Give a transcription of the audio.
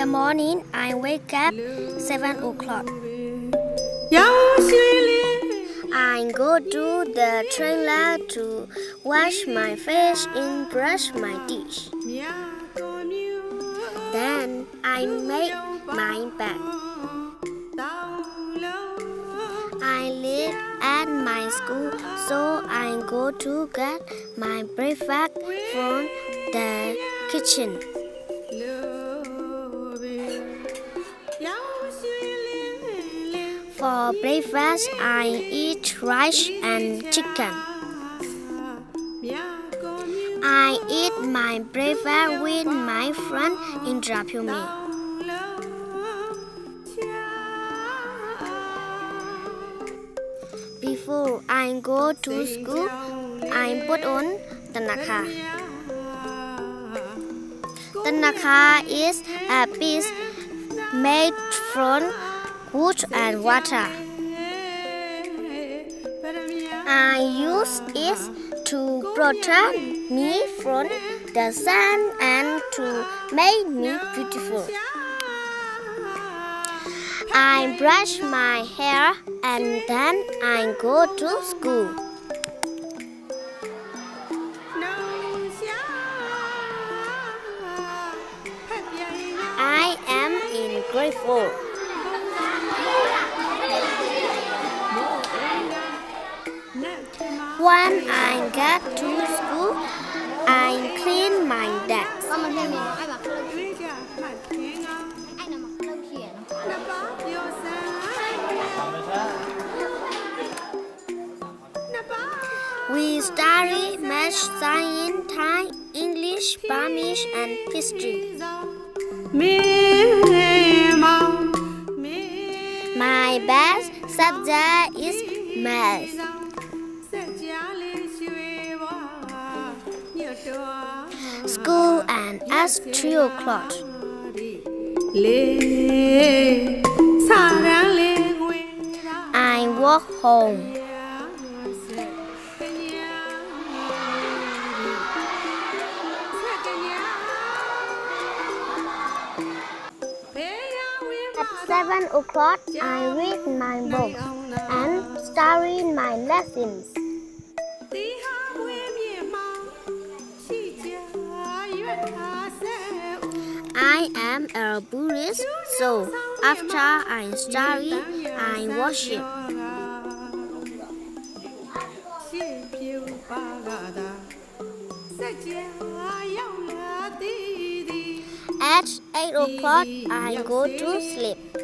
the morning, I wake up 7 o'clock. I go to the trailer to wash my face and brush my teeth. Then I make my bed. I live at my school, so I go to get my breakfast from the kitchen. For breakfast, I eat rice and chicken. I eat my breakfast with my friend in Dramyume. Before I go to school, I put on Tanaka. Tanaka is a piece made from wood and water. I use it to protect me from the sun and to make me beautiful. I brush my hair and then I go to school. I am in grade 4. When I get to school, I clean my desk. We study math, science, Thai, English, Spanish, and history. My best subject is math. School and at 3 o'clock. I walk home. At 7 o'clock, I read my book and study my lessons. I am a Buddhist, so after I study, I worship. At 8 o'clock, I go to sleep.